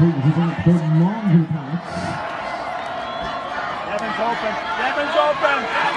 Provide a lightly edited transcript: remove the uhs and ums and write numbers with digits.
Devin's open. Devin's open.